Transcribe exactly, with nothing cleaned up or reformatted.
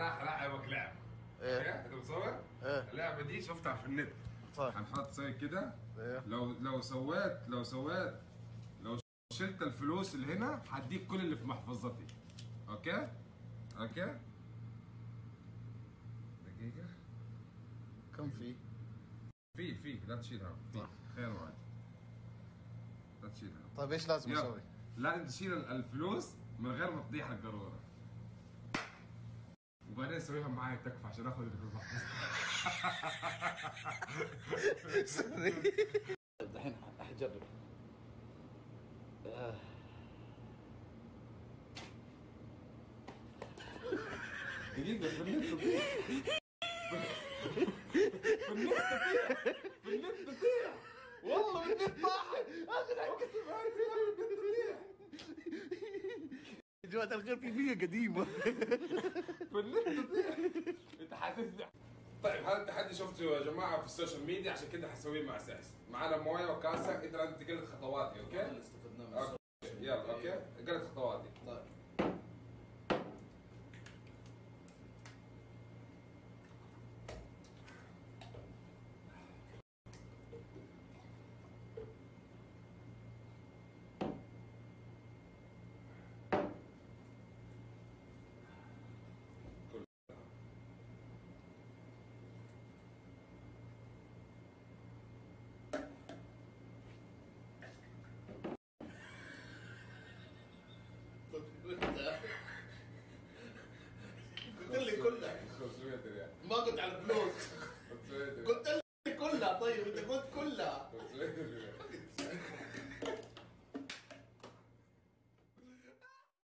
راح العبك لعب. ايه انت مصور؟ ايه اللعبه دي شفتها في النت. صح. هنحط زي كده. ايه لو لو سويت لو سويت لو شلت الفلوس اللي هنا هديك كل اللي في محفظتي. اوكي؟ اوكي؟ دقيقة. كم في؟ في في لا تشيلها. في خير وعد. لا تشيلها. طيب ايش لازم اسوي؟ لازم تشيل الفلوس من غير ما تضيع القارورة. وبعدين اسويها معايا تكفى عشان اخذ اللي في المحفظة. سوري. دحين حجرب. دقيقة في النت تضيع. في النت تضيع. في النت تضيع. والله النت طاحت. اقسم بالله النت تضيع. جوات الخير في مية قديمة فلت تضيع. انت حاسسني. طيب هذا التحدي شفته يا جماعة في السوشيال ميديا، عشان كده حسويه مع سحس. معانا موية وكاسة، انت لازم تقلد خطواتي. اوكي اللي استفدناه من السوشيال ميديا. يلا اوكي قلد خطواتي. طيب قلت لي كلها خمسمية ريال ما كنت على البلوك. قلت لي